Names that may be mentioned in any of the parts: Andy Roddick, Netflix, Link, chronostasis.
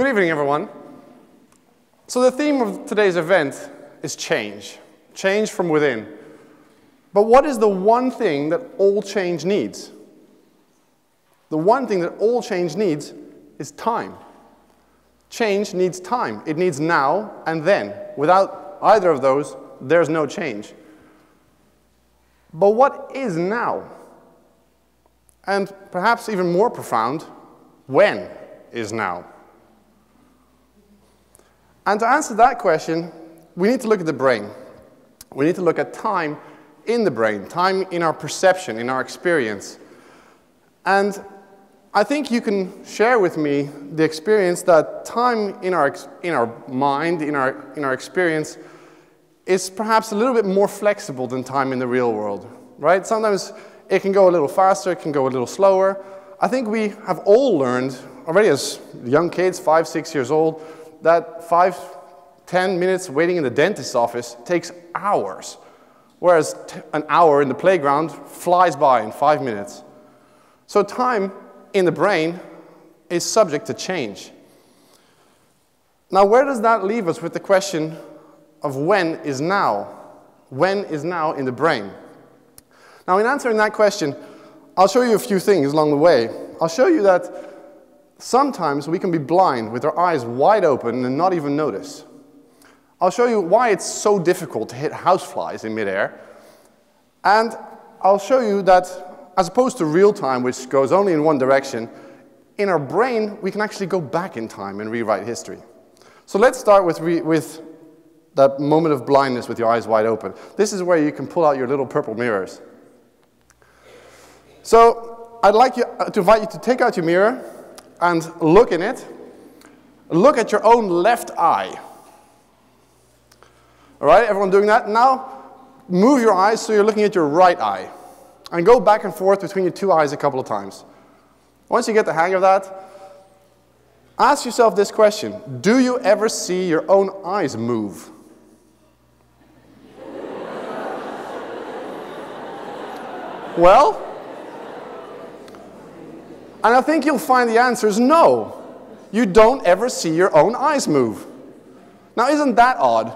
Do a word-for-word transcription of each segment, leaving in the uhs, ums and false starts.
Good evening, everyone. So the theme of today's event is change. Change from within. But what is the one thing that all change needs? The one thing that all change needs is time. Change needs time. It needs now and then. Without either of those, there's no change. But what is now? And perhaps even more profound, when is now? And to answer that question, we need to look at the brain. We need to look at time in the brain, time in our perception, in our experience. And I think you can share with me the experience that time in our, in our mind, in our, in our experience, is perhaps a little bit more flexible than time in the real world, right? Sometimes it can go a little faster, it can go a little slower. I think we have all learned, already as young kids, five, six years old, that five, ten minutes waiting in the dentist's office takes hours, whereas t an hour in the playground flies by in five minutes. So time in the brain is subject to change. Now, where does that leave us with the question of when is now? When is now in the brain? Now, in answering that question, I'll show you a few things along the way. I'll show you that sometimes we can be blind with our eyes wide open and not even notice. I'll show you why it's so difficult to hit houseflies in midair. And I'll show you that as opposed to real time, which goes only in one direction, in our brain, we can actually go back in time and rewrite history. So let's start with, re with that moment of blindness with your eyes wide open. This is where you can pull out your little purple mirrors. So I'd like you, uh, to invite you to take out your mirror and look in it. Look at your own left eye. All right, everyone doing that? Now, move your eyes so you're looking at your right eye. And go back and forth between your two eyes a couple of times. Once you get the hang of that, ask yourself this question. Do you ever see your own eyes move? Well, and I think you'll find the answer is no. You don't ever see your own eyes move. Now, isn't that odd?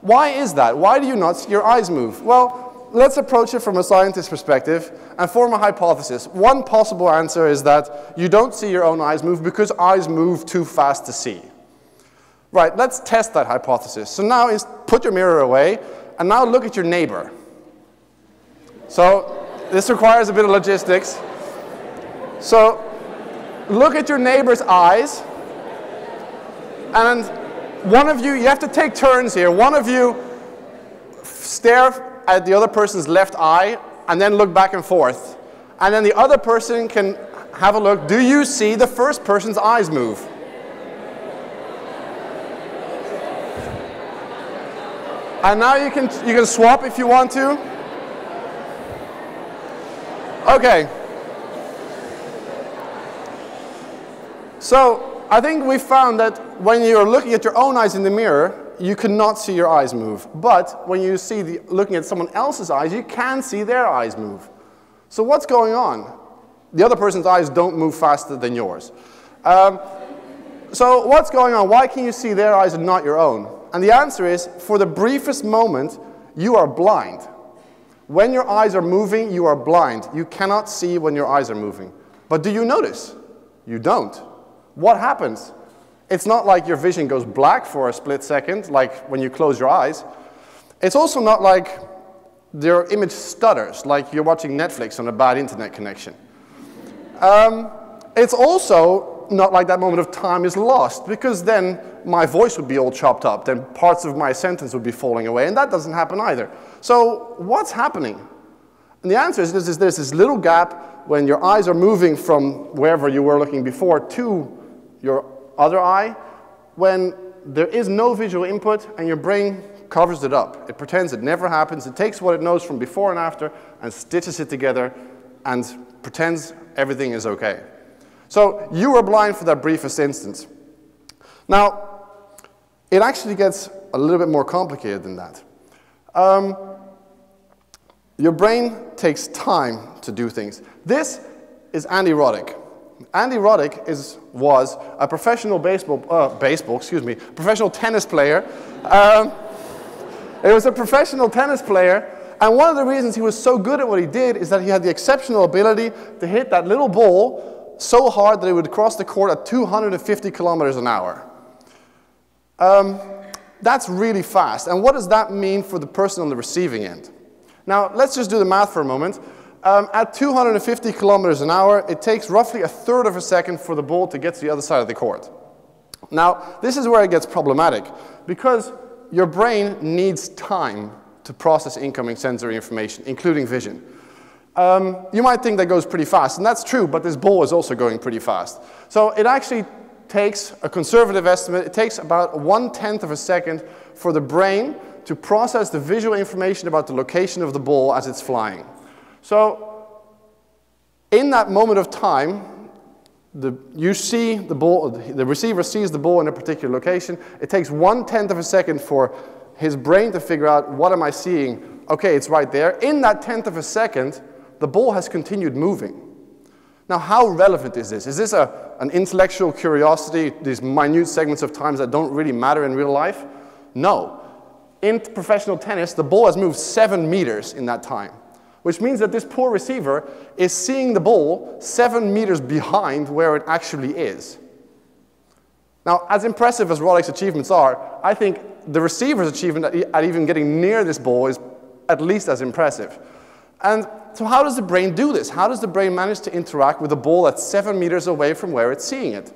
Why is that? Why do you not see your eyes move? Well, let's approach it from a scientist's perspective and form a hypothesis. One possible answer is that you don't see your own eyes move because eyes move too fast to see. Right, let's test that hypothesis. So now is put your mirror away and now look at your neighbor. So this requires a bit of logistics. So look at your neighbor's eyes, and one of you, you have to take turns here. One of you stare at the other person's left eye and then look back and forth. And then the other person can have a look. Do you see the first person's eyes move? And now you can, you can swap if you want to. Okay. So I think we found that when you're looking at your own eyes in the mirror, you cannot see your eyes move. But when you see the, looking at someone else's eyes, you can see their eyes move. So what's going on? The other person's eyes don't move faster than yours. Um, so what's going on? Why can you see their eyes and not your own? And the answer is, for the briefest moment, you are blind. When your eyes are moving, you are blind. You cannot see when your eyes are moving. But do you notice? You don't. What happens? It's not like your vision goes black for a split second, like when you close your eyes. It's also not like your image stutters, like you're watching Netflix on a bad internet connection. Um, it's also not like that moment of time is lost, because then my voice would be all chopped up, then parts of my sentence would be falling away, and that doesn't happen either. So what's happening? And the answer is there's this, there's this little gap when your eyes are moving from wherever you were looking before to your other eye, when there is no visual input and your brain covers it up. It pretends it never happens. It takes what it knows from before and after and stitches it together and pretends everything is okay. So you were blind for that briefest instance. Now, it actually gets a little bit more complicated than that. Um, your brain takes time to do things. This is Andy Roddick. Andy Roddick is, was a professional baseball, uh, baseball, excuse me, professional tennis player. Um, he was a professional tennis player, and one of the reasons he was so good at what he did is that he had the exceptional ability to hit that little ball so hard that it would cross the court at two hundred fifty kilometers an hour. Um, that's really fast, and what does that mean for the person on the receiving end? Now, let's just do the math for a moment. Um, at two hundred fifty kilometers an hour, it takes roughly a third of a second for the ball to get to the other side of the court. Now, this is where it gets problematic, because your brain needs time to process incoming sensory information, including vision. Um, you might think that goes pretty fast, and that's true, but this ball is also going pretty fast. So it actually takes, a conservative estimate, it takes about one-tenth of a second for the brain to process the visual information about the location of the ball as it's flying. So, in that moment of time, the, you see the ball, the receiver sees the ball in a particular location. It takes one-tenth of a second for his brain to figure out, what am I seeing? Okay, it's right there. In that tenth of a second, the ball has continued moving. Now, how relevant is this? Is this a, an intellectual curiosity, these minute segments of time that don't really matter in real life? No. In professional tennis, the ball has moved seven meters in that time, which means that this poor receiver is seeing the ball seven meters behind where it actually is. Now, as impressive as Roddick's achievements are, I think the receiver's achievement at even getting near this ball is at least as impressive. And so how does the brain do this? How does the brain manage to interact with a ball that's seven meters away from where it's seeing it?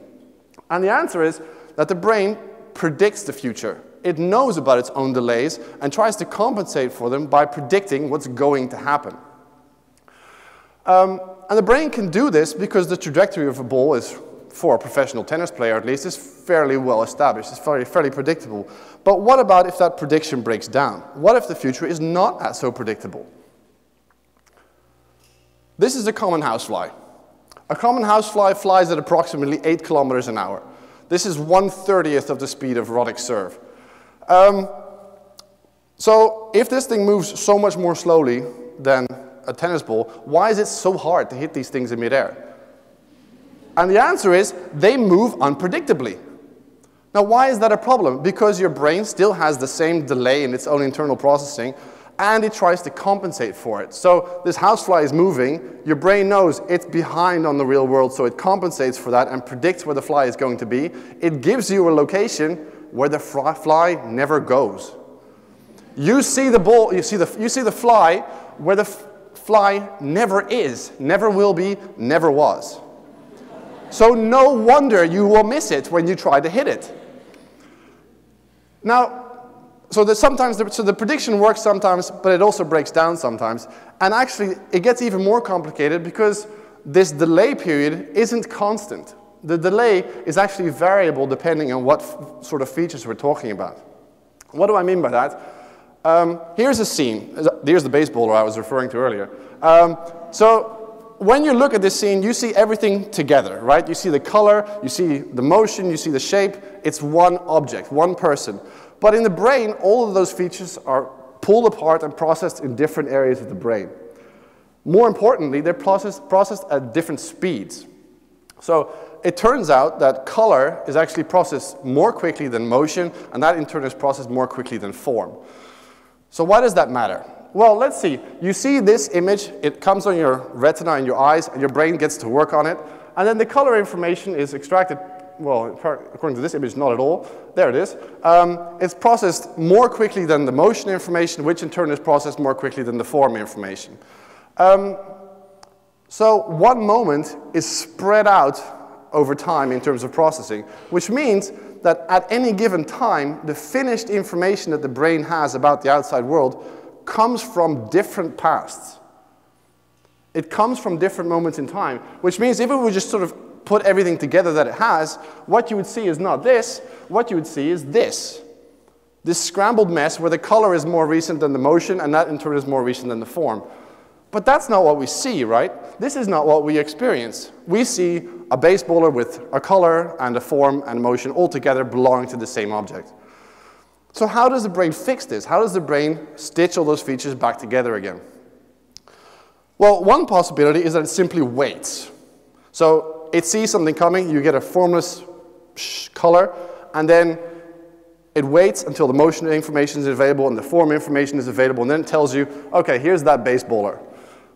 And the answer is that the brain predicts the future. It knows about its own delays and tries to compensate for them by predicting what's going to happen. Um, and the brain can do this because the trajectory of a ball is, for a professional tennis player at least, is fairly well established, it's fairly, fairly predictable. But what about if that prediction breaks down? What if the future is not as so predictable? This is a common housefly. A common housefly flies at approximately eight kilometers an hour. This is one thirtieth of the speed of Roddick's serve. Um, so if this thing moves so much more slowly than a tennis ball, why is it so hard to hit these things in midair? And the answer is, they move unpredictably. Now, why is that a problem? Because your brain still has the same delay in its own internal processing, and it tries to compensate for it. So this housefly is moving, your brain knows it's behind on the real world, so it compensates for that and predicts where the fly is going to be. It gives you a location where the fly never goes. You see the ball, you see the, you see the fly where the fly never is, never will be, never was. So no wonder you will miss it when you try to hit it. Now, so the, sometimes the, so the prediction works sometimes, but it also breaks down sometimes. And actually, it gets even more complicated because this delay period isn't constant. The delay is actually variable depending on what sort of features we're talking about. What do I mean by that? Um, here's a scene. Here's the baseballer I was referring to earlier. Um, so when you look at this scene, you see everything together, right? You see the color, you see the motion, you see the shape. It's one object, one person. But in the brain, all of those features are pulled apart and processed in different areas of the brain. More importantly, they're processed, processed at different speeds. So it turns out that color is actually processed more quickly than motion, and that in turn is processed more quickly than form. So why does that matter? Well, let's see. You see this image, it comes on your retina and your eyes, and your brain gets to work on it, and then the color information is extracted, well, according to this image, not at all. There it is. Um, it's processed more quickly than the motion information, which in turn is processed more quickly than the form information. Um, So one moment is spread out over time in terms of processing, which means that at any given time, the finished information that the brain has about the outside world comes from different pasts. It comes from different moments in time, which means if we just sort of put everything together that it has, what you would see is not this, what you would see is this. This scrambled mess where the color is more recent than the motion, and that in turn is more recent than the form. But that's not what we see, right? This is not what we experience. We see a baseballer with a color and a form and motion all together belonging to the same object. So how does the brain fix this? How does the brain stitch all those features back together again? Well, one possibility is that it simply waits. So it sees something coming, you get a formless color, and then it waits until the motion information is available and the form information is available, and then it tells you, okay, here's that base bowler.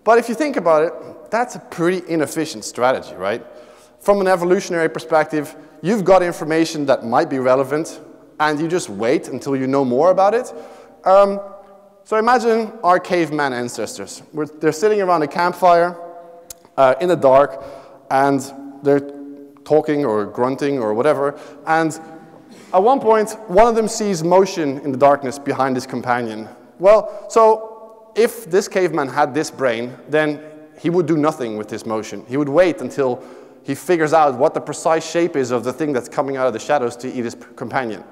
But if you think about it, that's a pretty inefficient strategy, right? From an evolutionary perspective, you've got information that might be relevant, and you just wait until you know more about it. Um, so imagine our caveman ancestors. We're, they're sitting around a campfire uh, in the dark, and they're talking or grunting or whatever, and at one point, one of them sees motion in the darkness behind his companion. Well, so if this caveman had this brain, then he would do nothing with this motion. He would wait until he figures out what the precise shape is of the thing that's coming out of the shadows to eat his companion.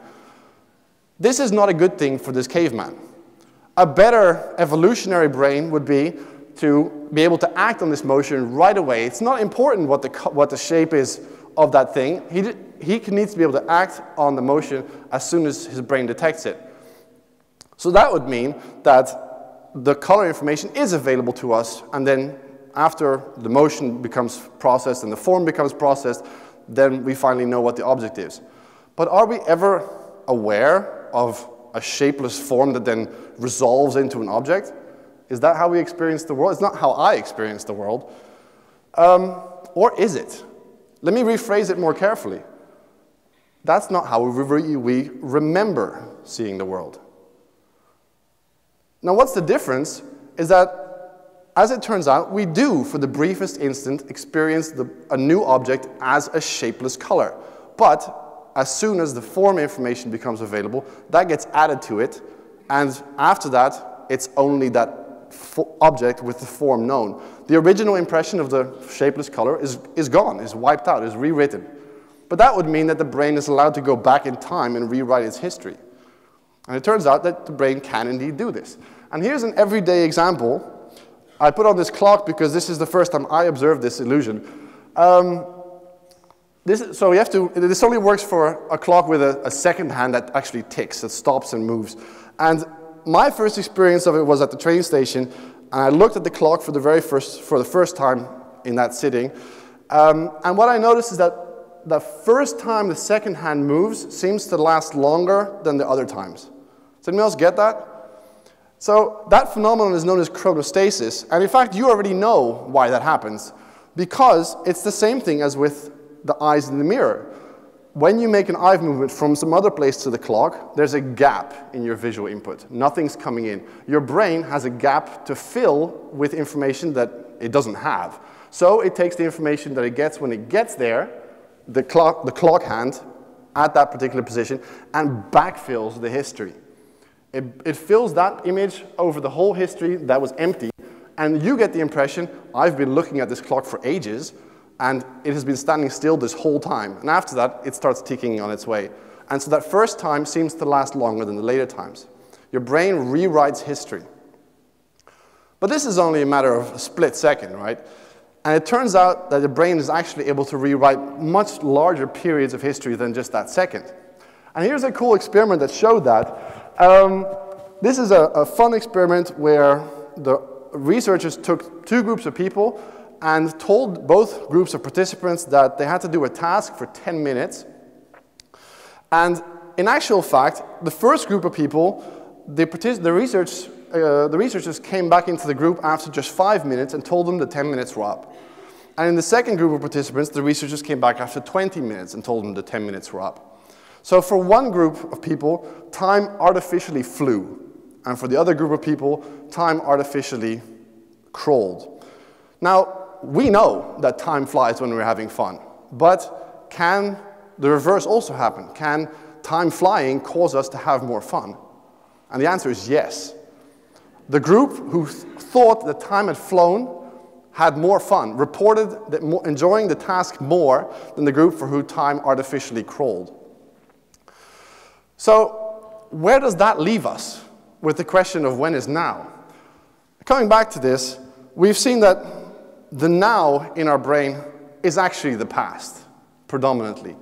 This is not a good thing for this caveman. A better evolutionary brain would be to be able to act on this motion right away. It's not important what the, what the shape is of that thing. He did, He needs to be able to act on the motion as soon as his brain detects it. So that would mean that the color information is available to us, and then after the motion becomes processed and the form becomes processed, then we finally know what the object is. But are we ever aware of a shapeless form that then resolves into an object? Is that how we experience the world? It's not how I experience the world. Um, or is it? Let me rephrase it more carefully. That's not how we remember seeing the world. Now, what's the difference is that, as it turns out, we do, for the briefest instant, experience the, a new object as a shapeless color. But as soon as the form information becomes available, that gets added to it, and after that, it's only that object with the form known. The original impression of the shapeless color is, is gone, is wiped out, is rewritten. But that would mean that the brain is allowed to go back in time and rewrite its history. And it turns out that the brain can indeed do this. And here's an everyday example. I put on this clock because this is the first time I observed this illusion. Um, this is, so you have to, this only works for a clock with a, a second hand that actually ticks, that stops and moves. And my first experience of it was at the train station, and I looked at the clock for the very first, for the first time in that sitting. Um, and what I noticed is that the first time the second hand moves seems to last longer than the other times. Does anyone else get that? So that phenomenon is known as chronostasis, and in fact you already know why that happens, because it's the same thing as with the eyes in the mirror. When you make an eye movement from some other place to the clock, there's a gap in your visual input. Nothing's coming in. Your brain has a gap to fill with information that it doesn't have. So it takes the information that it gets when it gets there, The clock, the clock hand at that particular position, and backfills the history. It, it fills that image over the whole history that was empty, and you get the impression, I've been looking at this clock for ages, and it has been standing still this whole time. And after that, it starts ticking on its way. And so that first time seems to last longer than the later times. Your brain rewrites history. But this is only a matter of a split second, right? And it turns out that the brain is actually able to rewrite much larger periods of history than just that second. And here's a cool experiment that showed that. Um, this is a, a fun experiment where the researchers took two groups of people and told both groups of participants that they had to do a task for ten minutes. And in actual fact, the first group of people, the, the research Uh, the researchers came back into the group after just five minutes and told them the ten minutes were up. And in the second group of participants, the researchers came back after twenty minutes and told them the ten minutes were up. So for one group of people, time artificially flew. And for the other group of people, time artificially crawled. Now, we know that time flies when we're having fun. But can the reverse also happen? Can time flying cause us to have more fun? And the answer is yes. The group who th thought that time had flown had more fun, reported that mo enjoying the task more than the group for who time artificially crawled. So where does that leave us with the question of when is now? Coming back to this, we've seen that the now in our brain is actually the past, predominantly.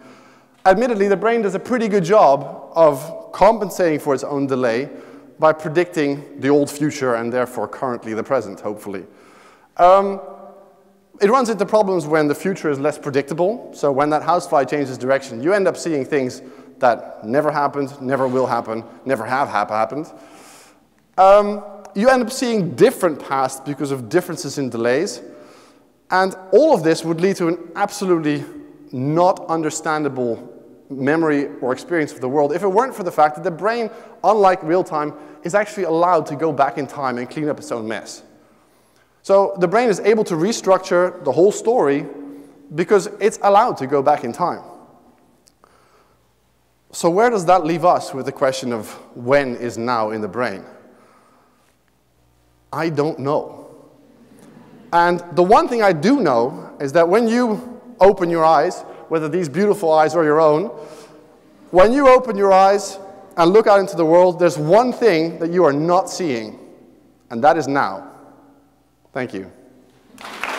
Admittedly, the brain does a pretty good job of compensating for its own delay by predicting the old future and therefore currently the present, hopefully. Um, It runs into problems when the future is less predictable. So when that housefly changes direction, you end up seeing things that never happened, never will happen, never have happened. Um, you end up seeing different paths because of differences in delays. And all of this would lead to an absolutely not understandable memory or experience of the world if it weren't for the fact that the brain, unlike real time, is actually allowed to go back in time and clean up its own mess. So the brain is able to restructure the whole story because it's allowed to go back in time. So where does that leave us with the question of when is now in the brain? I don't know. And the one thing I do know is that when you open your eyes, whether these beautiful eyes or your own, when you open your eyes and look out into the world, there's one thing that you are not seeing, and that is now. Thank you.